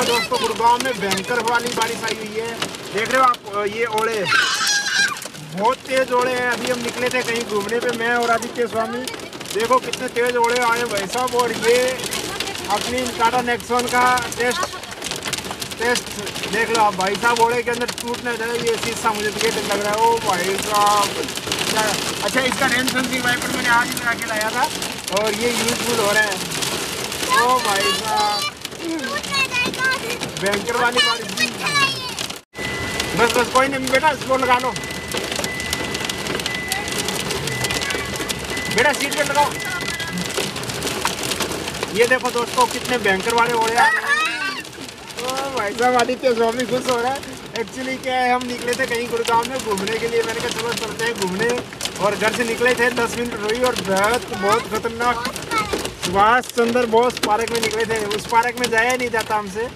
देखो दोस्तों, गुरुग्राम में भयंकर वाली बारिश आई हुई है। देख रहे हो आप ये ओले, बहुत तेज ओले हैं। अभी हम निकले थे कहीं घूमने पे, मैं और आदित्य स्वामी। देखो कितने तेज ओले आए भाई साहब। और ये अपनी टाटा नेक्सॉन का टेस्ट देख लो आप भाई साहब। ओले के अंदर टूट ना जाए, ये चीज़ सा मुझे डर लग रहा है। ओ भाई साहब, अच्छा इसका नेक्सन ई वी मैंने आज ही लगा के लाया था और ये यूजफुल हो रहा है। ओ भाई साहब, बैंकर वाली बारिश। बस बस कोई नहीं बेटा, इसको लगा लो बेटा, सीट पे लगाओ। ये देखो दोस्तों कितने बैंकर वाले हो रहे हैं। तो भाई साहब आदित्य स्वामी खुश हो रहा है। एक्चुअली क्या है, हम निकले थे कहीं गुरुग्राम में घूमने के लिए। मैंने कहा चलो चलते हैं घूमने, और घर से निकले थे 10 मिनट हुई और बहुत खतरनाक सुभाष चंद्र बोस पार्क में निकले थे। उस पार्क में जाया नहीं जाता हमसे।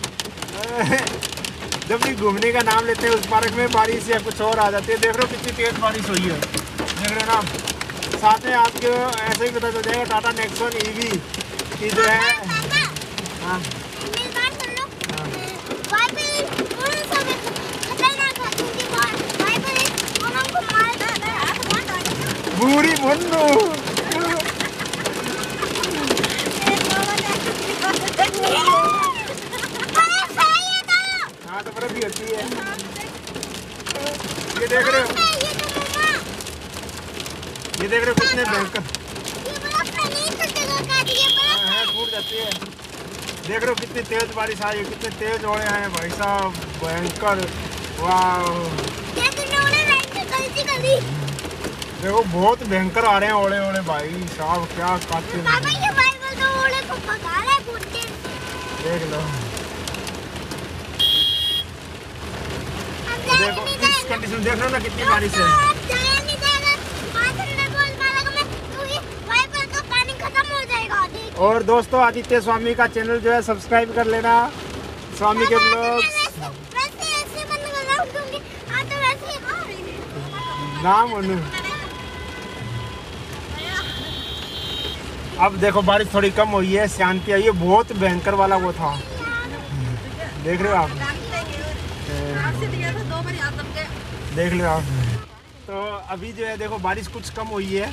जब भी घूमने का नाम लेते हैं उस पार्क में बारिश या कुछ और आ जाती है। देख रहे हो कितनी तेज़ बारिश हुई है, देख रहे हो ना। साथ में आपको ऐसे ही पता चल जाएगा टाटा नेक्सन ई वी की जो है। हाँ बुरी बंदू भी होती है। ये देख रहे हो, ये देख रहे हो कितने भयंकर टूट जाती है। देख रहे हो कितनी तेज बारिश आई है, कितने तेज ओले आए हैं भाई साहब, भयंकर। वाह देखो बहुत भयंकर आ रहे हैं ओले ओले भाई साहब, क्या काटते हैं। देख लो, देखो इस कंडीशन देख रहे हो ना कितनी बारिश है। और दोस्तों आदित्य स्वामी का चैनल जो है सब्सक्राइब कर लेना, स्वामी के ब्लॉग्स। नाम अब देखो बारिश थोड़ी कम हुई है, शांति आई है। बहुत भयंकर वाला वो था, देख रहे हो आप। देख लो आप, तो अभी जो है देखो बारिश कुछ कम हुई है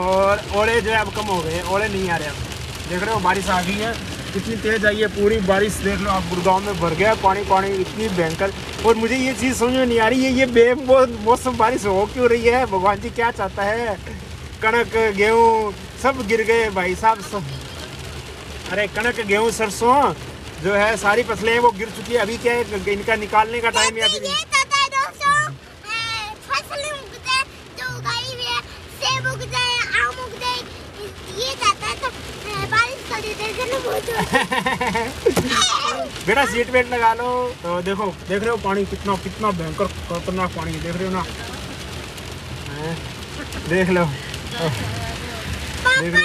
और ओले जो है अब कम हो गए, ओले नहीं आ रहे अब। देख रहे हो बारिश आ गई है, कितनी तेज़ आई है पूरी बारिश। देख लो आप, गुरुग्राम में भर गया पानी पानी, इतनी भयंकर। और मुझे ये चीज़ समझ में नहीं आ रही है, ये बेमौसम बारिश हो क्यों रही है। भगवान जी क्या चाहता है, कणक गेहूँ सब गिर गए भाई साहब सब। अरे कणक गेहूँ सरसों जो है सारी फसलें वो गिर चुकी है। अभी क्या है इनका निकालने का टाइम या फिर बेटा सीट बेल्ट लगा लो। तो देखो देख रहे हो पानी कितना कितना भयंकर खतरनाक पानी है, देख रहे हो ना। देख लो, देख लो।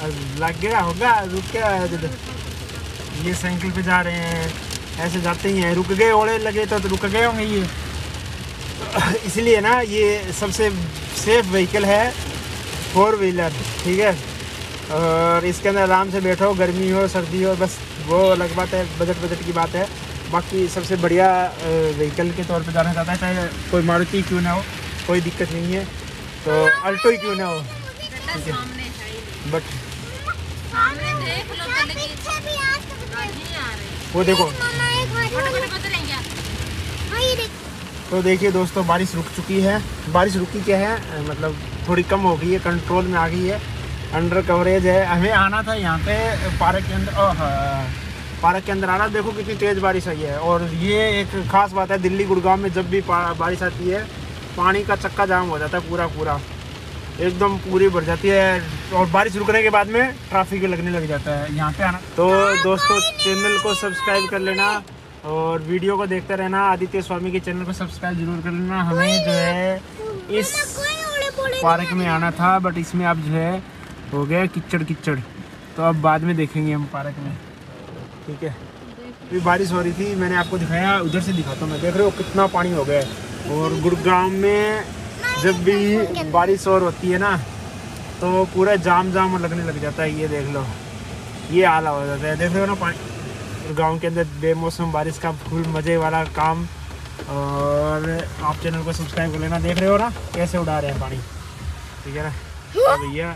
हाँ लग गया होगा, रुक क्या है। ये साइकिल पे जा रहे हैं, ऐसे जाते ही हैं। रुक गए ओले लगे तो रुक गए होंगे ये, इसलिए ना। ये सबसे सेफ व्हीकल है 4 व्हीलर, ठीक है। और इसके अंदर आराम से बैठो, गर्मी हो सर्दी हो, बस वो अलग बात है, बजट की बात है। बाकी सबसे बढ़िया व्हीकल के तौर पे जाना जाता है, चाहे कोई मारुति क्यों ना हो, कोई दिक्कत नहीं है। तो अल्टो ही क्यों ना हो, ठीक है। बट वो देखो, तो देखिए दोस्तों बारिश रुक चुकी है। बारिश रुकी क्या है, मतलब थोड़ी कम हो गई है, कंट्रोल में आ गई है, अंडर कवरेज है। हमें आना था यहाँ पे पार्क के अंदर, पार्क के अंदर आना। देखो कितनी तेज़ बारिश आई है। और ये एक ख़ास बात है, दिल्ली गुड़गांव में जब भी बारिश आती है पानी का चक्का जाम हो जाता है, पूरा पूरा एकदम पूरी भर जाती है। और बारिश रुकने के बाद में ट्रैफिक लगने लग जाता है यहाँ पे आना। तो दोस्तों चैनल को सब्सक्राइब कर लेना और वीडियो को देखते रहना। आदित्य स्वामी के चैनल को सब्सक्राइब जरूर कर लेना। हमें जो है इस पार्क में आना था, बट इसमें अब जो है हो गया कीचड़। तो अब बाद में देखेंगे हम पार्क में, ठीक है। अभी बारिश हो रही थी, मैंने आपको दिखाया, उधर से दिखाता हूँ मैं। देख रहे हो कितना पानी हो गया है। और गुरुग्राम में जब भी बारिश और होती है ना तो पूरा जाम लगने लग जाता है। ये देख लो, ये आला हो जाता है, देख लो ना पानी। गांव के अंदर बेमौसम बारिश का फुल मज़े वाला काम। और आप चैनल को सब्सक्राइब कर लेना। देख रहे हो ना कैसे उड़ा रहे हैं पानी, ठीक है ना भैया।